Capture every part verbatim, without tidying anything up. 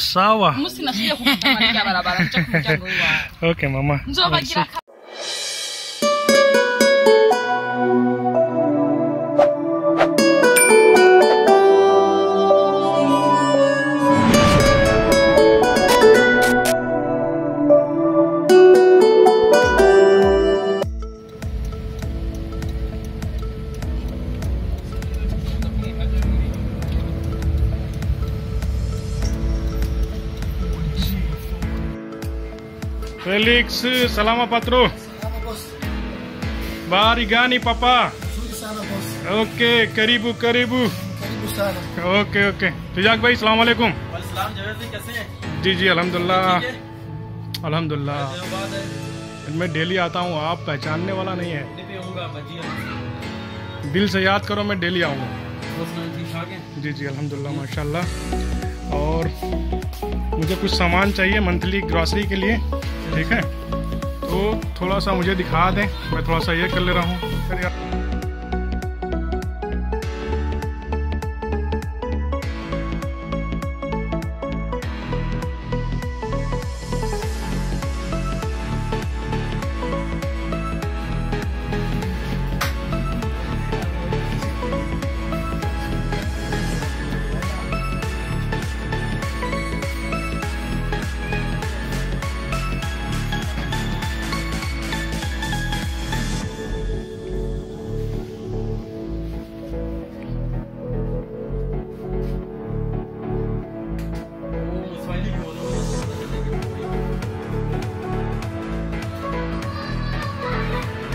sawa. Okay, mama. Felix, salama patro. Salama bos. Barigani papa. Suri sana bos. Oke, karibu karibu. Karibu sana. Oke oke. Tijak bhai, salam alaikum. Waalaikumsalam. Jawed bhai कैसे हैं? जी जी अल्हम्दुलिल्लाह. अल्हम्दुलिल्लाह. मैं daily आता हूँ, आप पहचानने वाला नहीं है. दिल से याद करो, मैं डेली आऊँगा. जी जी अल्हम्दुलिल्लाह माशाल्लाह. और मुझे कुछ सामान चाहिए मंथली ग्रॉसरी के लिए, ठीक है, तो थोड़ा सा मुझे दिखा दें, मैं थोड़ा सा ये कर ले रहा हूँ.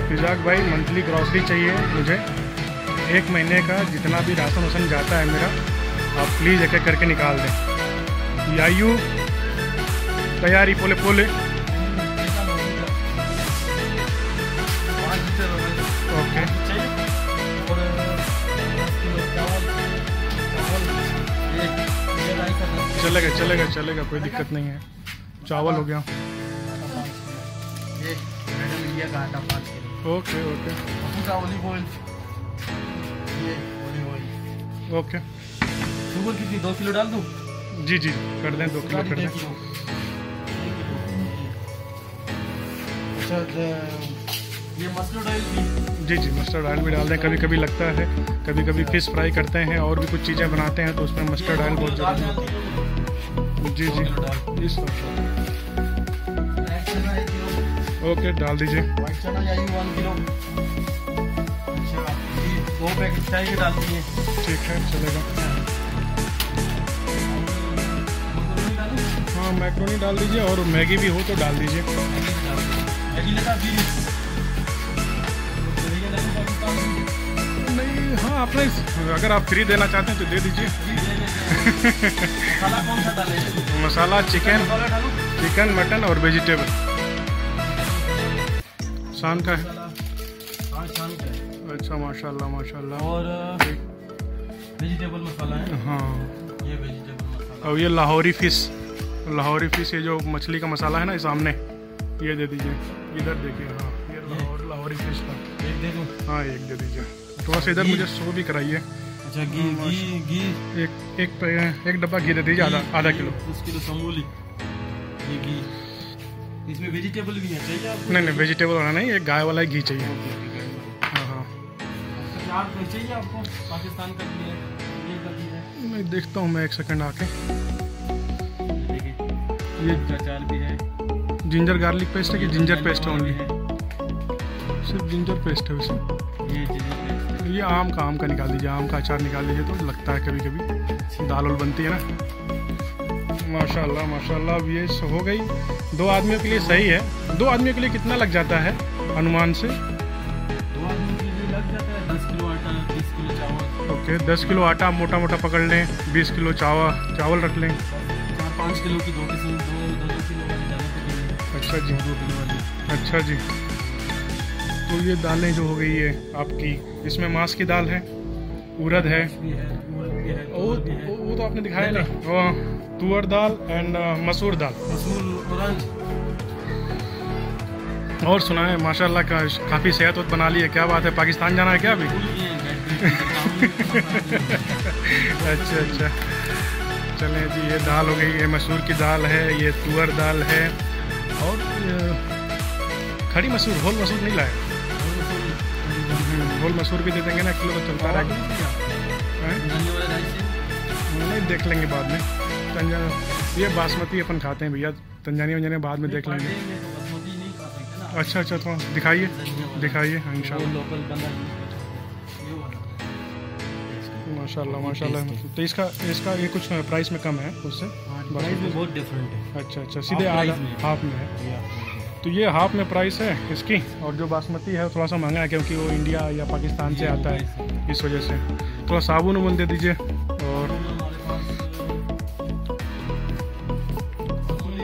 फिजाक भाई, मंथली ग्रॉसरी चाहिए मुझे, एक महीने का जितना भी राशन वासन जाता है मेरा, आप प्लीज़ एक एक करके निकाल दें. यायू तैयारी पोले पोले. ओके चलेगा चलेगा चलेगा, कोई दिक्कत नहीं है. चावल हो गया. Okay okay okay. शुगर कितनी, दो किलो डाल दूं? जी जी कर दें, दो किलो कर दें. अच्छा, ये मस्टर्ड ऑयल भी? जी जी मस्टर्ड ऑयल भी डाल दें. कभी कभी लगता है, कभी कभी फिश फ्राई करते हैं और भी कुछ चीज़ें बनाते हैं तो उसमें मस्टर्ड ऑयल बहुत ज़रूरी. जी जी इस ओके डाल दीजिए. व्हाइट चना चाहिए एक किलो. अच्छा दो पैकेट चाहिए, डाल दीजिए. ठीक है चलेगा. हाँ मैक्रोनी डाल दीजिए और मैगी भी हो तो डाल दीजिए. नहीं हाँ आपने, अगर आप फ्री देना चाहते हैं तो दे दीजिए. मसाला चिकन चिकन मटन और वेजिटेबल शाम का है. अच्छा माशाल्लाह माशाल्लाह. और वेजिटेबल मसाला है. हाँ ये वेजिटेबल मसाला. और ये लाहौरी फिश, लाहौरी फिश ये जो मछली का मसाला है ना, ये सामने ये दे दीजिए. इधर देखिए. हाँ ये लाहौर लाहौरी फिश का एक दे दूँ? हाँ एक दे दीजिए. थोड़ा सा इधर मुझे सो भी कराइए. अच्छा घी घी घी एक एक एक डब्बा घी दे दीजिए. आधा आधा किलो दस किलो समूली घी. इसमें वेजिटेबल भी है चाहिए आपको? नहीं नहीं वेजिटेबल वाला नहीं, एक गाय वाला घी चाहिए. हाँ हाँ चाहिए आपको पाकिस्तान का घी है? मैं देखता हूँ, मैं एक सेकंड आके ये अचार भी है. जिंजर गार्लिक पेस्ट है कि जिंजर पेस्ट होंगी? सिर्फ जिंजर पेस्ट है उसमें. ये आम का आम का निकाल दीजिए, आम का अचार निकाल दीजिए तो लगता है कभी कभी दाल वाल बनती है ना. माशाल्लाह माशाल्लाह. अब ये हो गई. दो आदमियों के लिए सही है. दो आदमियों के लिए कितना लग जाता है अनुमान से? दो आदमियों के लिए लग जाता है दस किलो आटा, बीस किलो चावल. ओके दस किलो आटा मोटा मोटा पकड़ लें, बीस किलो चावल चावल रख लें. चार पाँच किलो की दो किलो दो दो किलो वाली दालें. अच्छा जी दो किलो वाली. अच्छा जी तो ये दालें जो हो गई है आपकी, इसमें मांस की दाल है, उड़द है, वो तो आपने दिखाया ना, तुअर दाल एंड मसूर दाल. और सुना है माशाल्लाह का काफ़ी सेहत बना ली है. क्या बात है, पाकिस्तान जाना है क्या अभी? अच्छा अच्छा चलें जी, ये दाल हो गई, ये मसूर की दाल है, ये तुअर दाल है और खड़ी मसूर, होल मसूर नहीं लाए, होल मसूर भी दे देंगे ना, किलो तो चलता रहेगा, देख लेंगे बाद में। तंजान ये बासमती अपन खाते हैं भैया, तंजानी वंजानी बाद में देख लेंगे। अच्छा अच्छा, तो दिखाइए दिखाइए इंशाल्लाह। माशाल्लाह माशाल्लाह। तो इसका इसका ये कुछ प्राइस में कम है उससे? प्राइस में बहुत डिफरेंट है। अच्छा अच्छा, सीधे हाफ में है। तो ये हाफ में प्राइस है इसकी, और जो बासमती है थोड़ा सा महंगा है क्योंकि वो इंडिया या पाकिस्तान से आता है, इस वजह से। थोड़ा साबुन उबुन दे दीजिए। और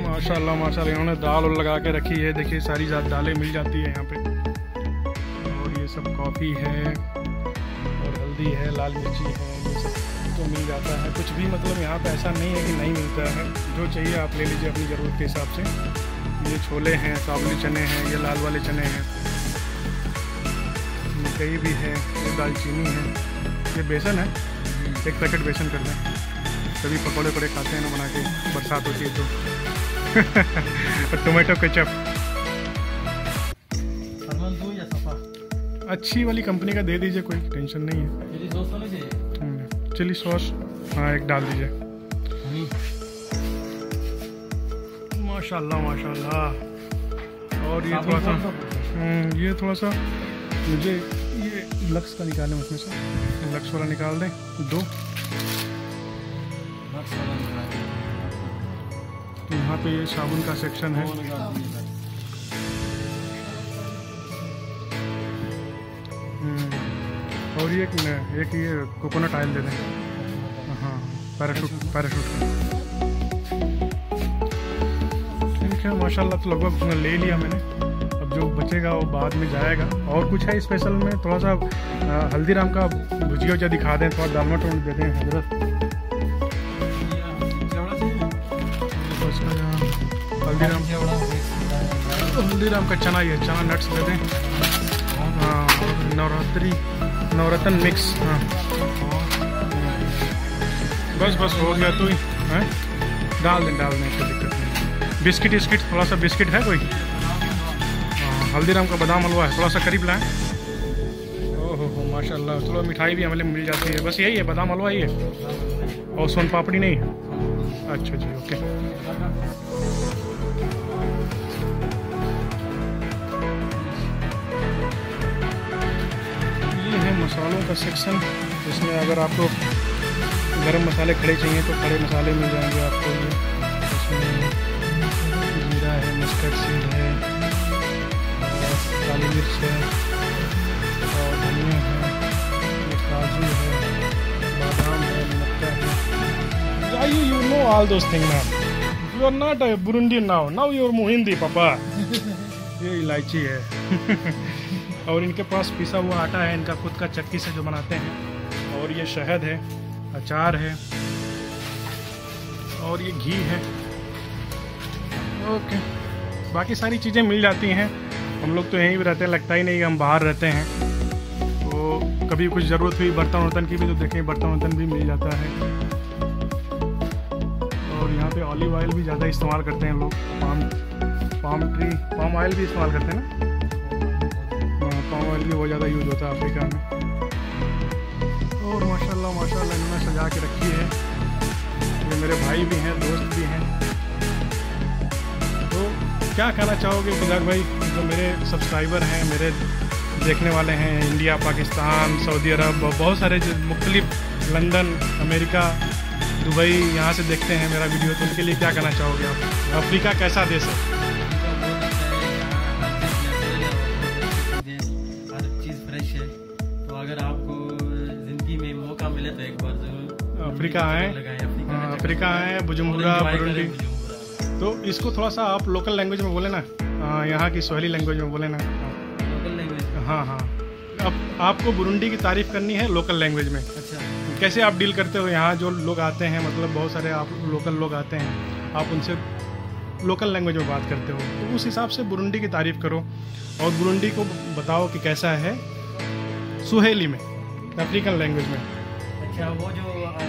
माशाल्लाह माशाल्लाह, इन्होंने दाल और लगा के रखी है, देखिए सारी दालें मिल जाती है यहाँ पे। और ये सब कॉफ़ी है, हल्दी है, लाल मिर्ची है, ये सब तो मिल जाता है। कुछ भी मतलब यहाँ पे ऐसा नहीं है कि नहीं मिलता है, जो चाहिए आप ले लीजिए अपनी ज़रूरत के हिसाब से। ये छोले हैं, साबुली चने हैं, ये लाल वाले चने हैं, मकई भी है, ये दालचीनी है, ये बेसन है, एक पैकेट बेसन कर लें, कभी पकौड़े पकौड़े खाते हैं ना बना के, बरसात होती है तो। टोमेटो केचप अच्छी वाली कंपनी का दे दीजिए, कोई टेंशन नहीं है। चिली सॉस होना चाहिए, चिली सॉस हाँ एक डाल दीजिए। माशाल्लाह माशाल्लाह। और ये थोड़ा सा ये थोड़ा सा मुझे ये लक्स का निकालें, उसमें से लक्स वाला निकाल दें दो। तो यहाँ पे ये साबुन का सेक्शन है। और ये एक, एक ये कोकोनट ऑयल दे दें। हाँ, पैराशूट पैराशूट ठीक है। माशाल्लाह, तो लगभग ले लिया मैंने, अब जो बचेगा वो बाद में जाएगा। और कुछ है स्पेशल में? थोड़ा सा हल्दीराम का भुजिया वुजिया दिखा दें, थोड़ा दालमा टोल दे दें हजरत। हल्दीराम हल्दीराम का चना, ये चना नट्स दे दें। हाँ, नवरात्रि नवरत्न मिक्स। हाँ बस बस हो गया। तो ही है, डाल दें डाल दें, कोई दिक्कत नहीं। बिस्किट बिस्किट थोड़ा सा बिस्किट है कोई? हाँ, हल्दीराम का बादाम हलवा है, थोड़ा सा करीब लाएँ। ओहो हो माशाल्लाह। चलो मिठाई भी हमें मिल जाती है, बस यही है बादाम हलवा ही है, और सोन पापड़ी नहीं। अच्छा जी, ओके। मसालों का सेक्शन, इसमें अगर आपको गरम मसाले खड़े चाहिए तो खड़े मसाले मिल जाएंगे आपको। इसमें जीरा है, मस्टर्ड सीड है, काली मिर्च है, और धनिया है, काजू है, बादाम है, मक्का है। You you know all those thing ma'am, you are not a Burundian now, now you are मुहिंदी पापा। ये इलायची है। और इनके पास पिसा हुआ आटा है, इनका खुद का चक्की से जो बनाते हैं। और ये शहद है, अचार है, और ये घी है। ओके, बाकी सारी चीज़ें मिल जाती हैं। हम लोग तो यहीं भी रहते हैं, लगता ही नहीं कि हम बाहर रहते हैं। तो कभी कुछ ज़रूरत हुई बर्तन वर्तन की भी तो देखें, बर्तन वर्तन भी मिल जाता है। और यहाँ पे ऑलिव ऑयल भी ज़्यादा इस्तेमाल करते हैं लोग, palm palm tree palm oil भी इस्तेमाल करते हैं ना, भी बहुत ज़्यादा यूज़ होता है अफ्रीका में। और माशाल्लाह माशाल्लाह, इन्होंने सजा के रखी है। ये मेरे भाई भी हैं, दोस्त भी हैं। तो क्या कहना चाहोगे बिलाल भाई, जो मेरे सब्सक्राइबर हैं, मेरे देखने वाले हैं इंडिया, पाकिस्तान, सऊदी अरब, बहुत सारे मुख्तलिफ, लंदन, अमेरिका, दुबई, यहाँ से देखते हैं मेरा वीडियो, तो उनके लिए क्या कहना चाहोगे आप? अफ्रीका कैसा देश है? अफ्रीका आए अफ्रीका आए बुजुम्बुरा, बुरुंडी। तो इसको थोड़ा सा आप लोकल लैंग्वेज में बोले ना, यहाँ की स्वाहिली लैंग्वेज में बोले ना, लोकल लैंग्वेज। हाँ हाँ, अब आपको बुरुंडी की तारीफ करनी है लोकल लैंग्वेज में। अच्छा, कैसे आप डील करते हो यहाँ जो लोग आते हैं, मतलब बहुत सारे आप लोकल लोग आते हैं, आप उनसे लोकल लैंग्वेज में बात करते हो, तो उस हिसाब से बुरुंडी की तारीफ करो और बुरुंडी को बताओ कि कैसा है स्वाहिली में, अफ्रीकन लैंग्वेज में। अच्छा, वो जो आते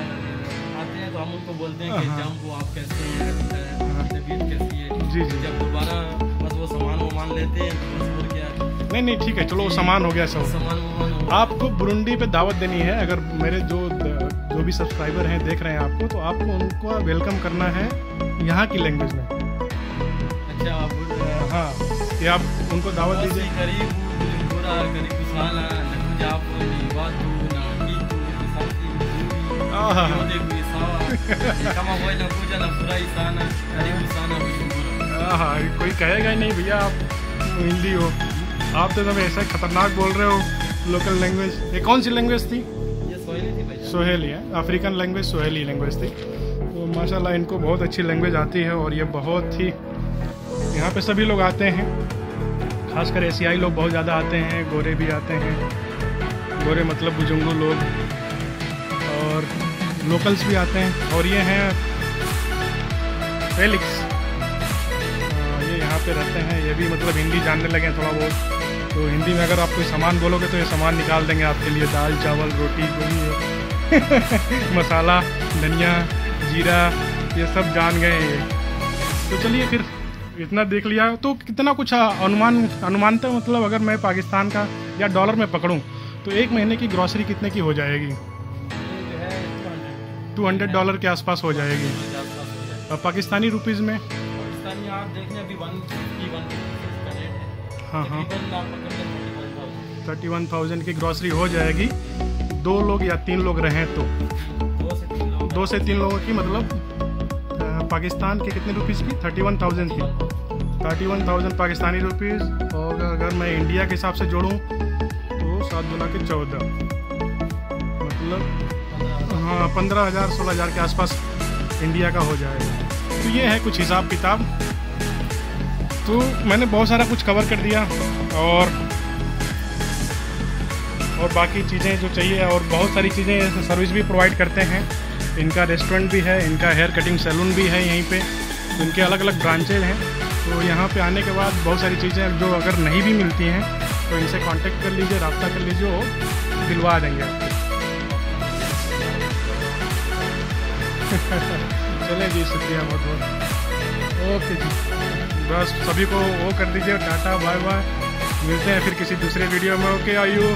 हैं तो हम उनको बोलते हैं कि जब वो आप कैसे हैं, तबीयत कैसी है, जी जी, जब दोबारा बस वो सामान वामान लेते हैं तो फिर क्या, नहीं नहीं ठीक है, चलो वो सामान हो गया, सब सामान वामान। आपको बुरुंडी पे दावत देनी है, अगर मेरे जो जो भी सब्सक्राइबर हैं देख रहे हैं आपको, तो आपको उनको वेलकम करना है यहाँ की लैंग्वेज में। अच्छा आप, हाँ ये आप उनको दावत दीजिए। गरीब गरीब हाँ, कोई कहेगा ही नहीं भैया आप हिंदी हो, आप तो एकदम ऐसा खतरनाक बोल रहे हो लोकल लैंग्वेज। ये कौन सी लैंग्वेज थी? ये सोहेली थी। सोहेली है, अफ्रीकन लैंग्वेज सोहेली लैंग्वेज थी। तो माशाल्लाह इनको बहुत अच्छी लैंग्वेज आती है और ये बहुत ही, यहाँ पे सभी लोग आते हैं, खासकर एशियाई लोग बहुत ज़्यादा आते हैं, गोरे भी आते हैं, गोरे मतलब बुजुर्गो लोग, और लोकल्स भी आते हैं। और ये हैं फेलिक्स, ये यहाँ पे रहते हैं, ये भी मतलब हिंदी जानने लगे हैं थोड़ा बहुत, तो हिंदी में अगर आप कोई सामान बोलोगे तो ये सामान निकाल देंगे आपके लिए, दाल चावल रोटी जो भी हो मसाला धनिया जीरा, ये सब जान गए ये। तो चलिए फिर इतना देख लिया, तो कितना कुछ अनुमान अनुमानता मतलब अगर मैं पाकिस्तान का या डॉलर में पकड़ूँ तो एक महीने की ग्रॉसरी कितने की हो जाएगी? दो सौ डॉलर के आसपास हो जाएगी। और पाकिस्तानी रुपीस में पाकिस्तानी आप देख लें अभी एक सौ पचास का रेट है। हाँ हाँ, इकतीस हज़ार की ग्रॉसरी हो जाएगी दो लोग या तीन लोग रहें तो। दो से तीन लोगों की मतलब पाकिस्तान के कितने रुपीस की? इकतीस हज़ार की, इकतीस हज़ार पाकिस्तानी रुपीस। और अगर मैं इंडिया के हिसाब से जोड़ूँ तो सात गुना के चौदह मतलब हाँ पंद्रह हज़ार सोलह हज़ार के आसपास इंडिया का हो जाएगा। तो ये है कुछ हिसाब किताब। तो मैंने बहुत सारा कुछ कवर कर दिया और और बाकी चीज़ें जो चाहिए, और बहुत सारी चीज़ें सर्विस भी प्रोवाइड करते हैं। इनका रेस्टोरेंट भी है, इनका हेयर कटिंग सैलून भी है यहीं पे, इनके अलग अलग ब्रांचेज हैं। तो यहाँ पे आने के बाद बहुत सारी चीज़ें जो अगर नहीं भी मिलती हैं तो इनसे कॉन्टेक्ट कर लीजिए, रब्ता कर लीजिए और दिलवा देंगे आपको। चले जी, शुक्रिया बहुत बहुत, ओके जी, बस सभी को वो कर दीजिए, टाटा बाय बाय, मिलते हैं फिर किसी दूसरे वीडियो में। ओके आयु।